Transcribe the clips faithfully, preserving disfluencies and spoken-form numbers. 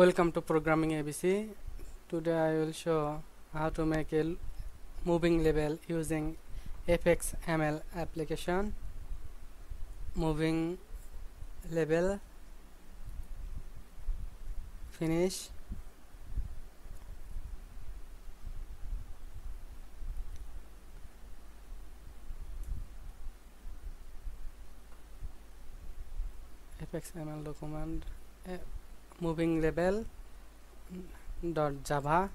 Welcome to Programming A B C. Today I will show how to make a moving label using F X M L application. Moving label, finish. F X M L document. Uh, moving label dot Java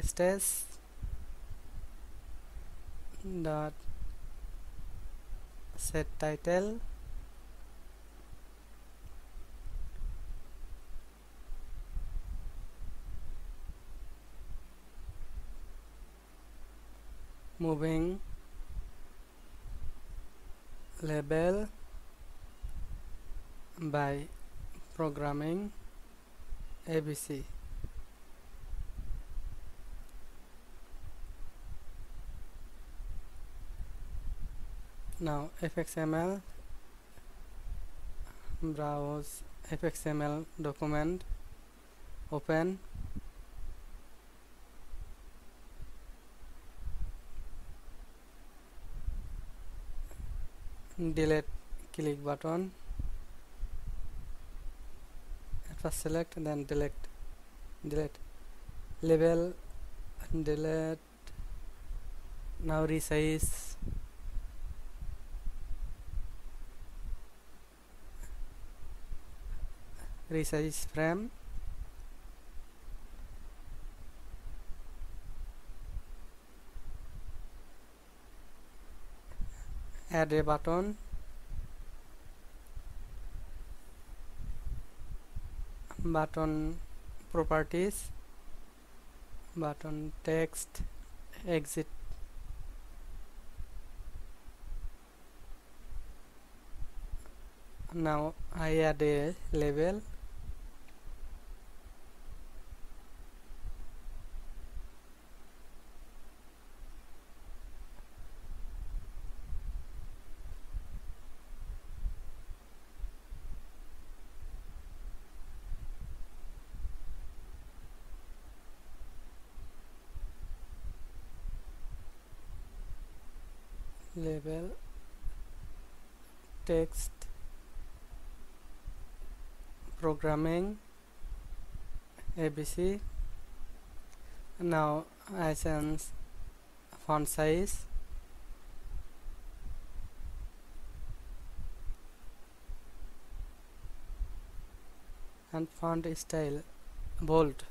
stage dot set title moving label by Programming A B C. Now F X M L, browse F X M L document, open, delete click button. First select and then delete, delete label, delete. Now resize, resize frame, add a button, button properties, button text, exit, now I add a label, label, text, Programming A B C. Now I change font size, and font style bold,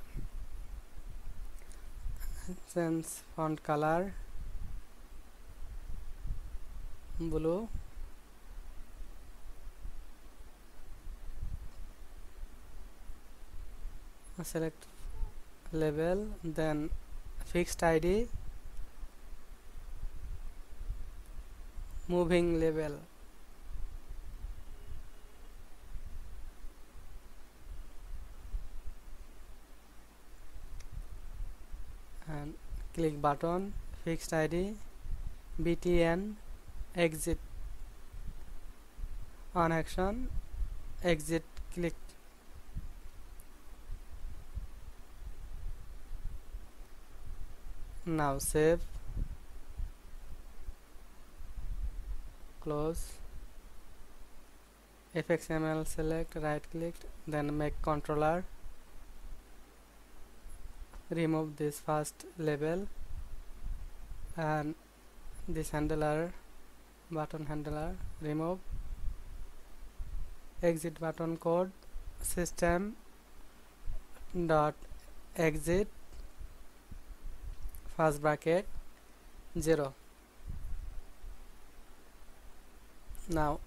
change font color blue, select label, then fixed I D, moving label, and click button, fixed I D, B T N, exit, on action, exit click, now save, close, F X M L select, right click, then make controller, remove this first label and this handler, button handler, remove, exit button code, system dot exit, first bracket, zero. Now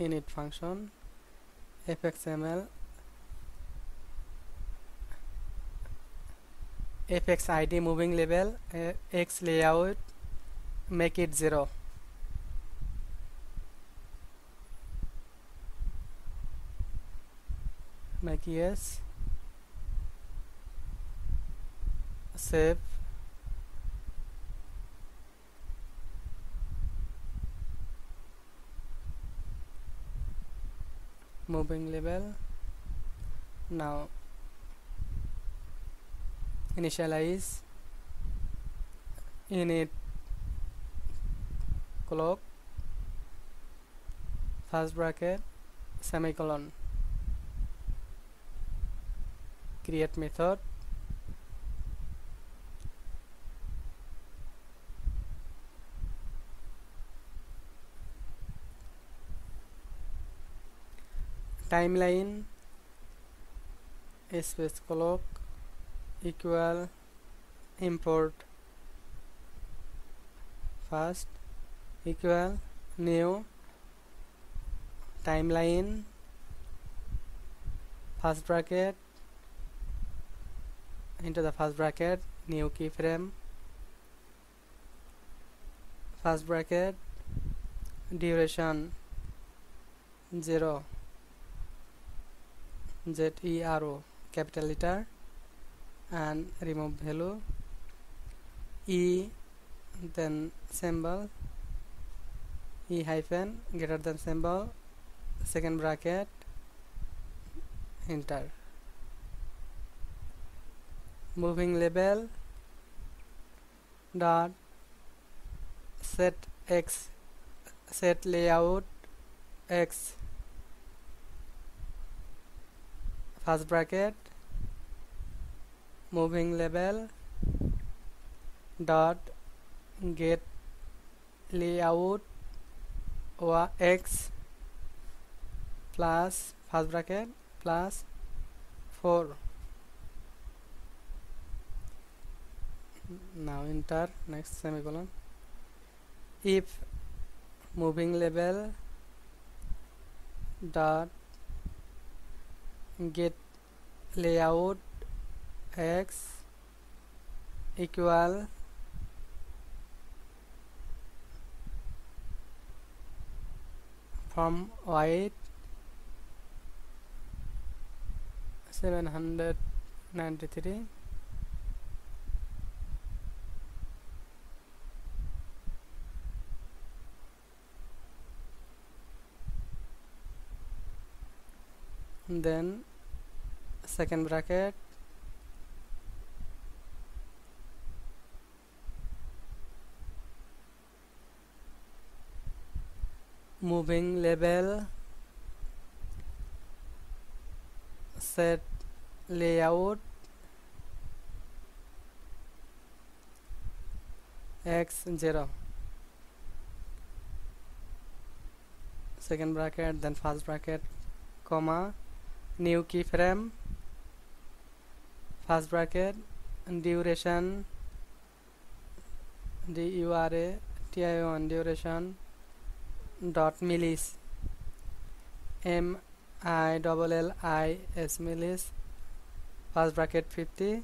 init function, F X M L, F X I D moving label, X layout, make it zero. Make yes, save, moving label. Now initialize init clock first bracket semicolon, create method, timeline space clock equal import first equal new timeline first bracket, into the first bracket new keyframe first bracket, duration zero zero capital letter, and remove value e, then symbol e hyphen greater than symbol second bracket, enter. Moving label dot set x set layout x first bracket, moving label dot get layout or x plus first bracket plus four. Now enter, next semicolon. If moving label dot get layout x equal from white seven hundred ninety-three and then second bracket moving label set layout x zero second bracket, then first bracket comma new keyframe first bracket, duration D U R A T I O N duration dot millis M I L L I S millis first bracket fifty,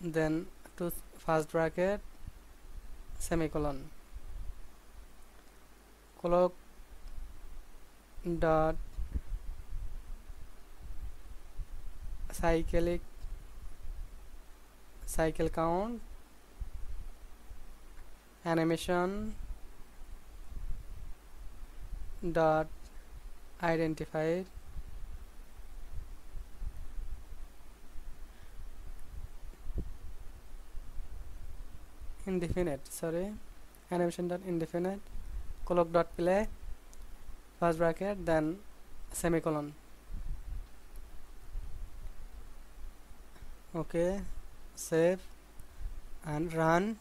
then to first bracket semicolon, clock dot cyclic cycle count animation dot identified indefinite sorry animation dot indefinite clock dot play first bracket, then semicolon. Okay, save and run.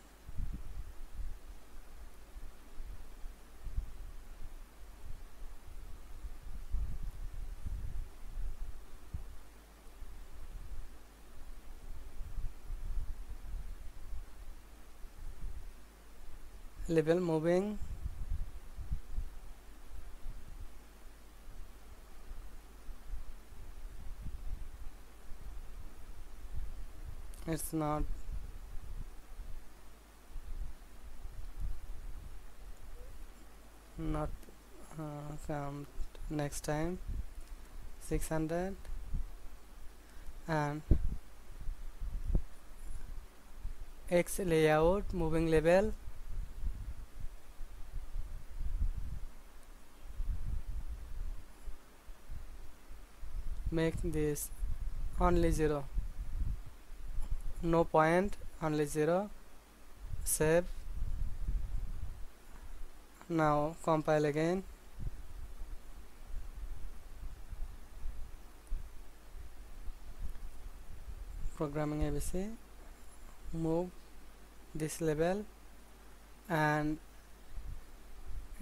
Label moving it's not not uh, come next time six hundred and X layout moving label make this only zero, no point, only zero. Save. Now compile again. Programming A B C, move this label and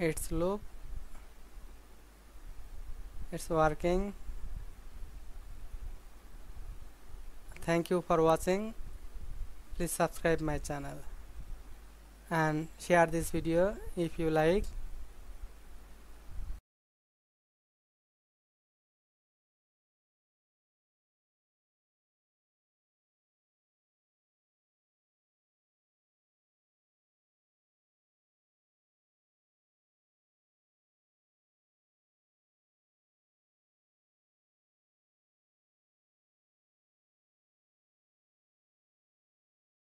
its loop. It's working. Thank you for watching. Please subscribe my channel and share this video if you like.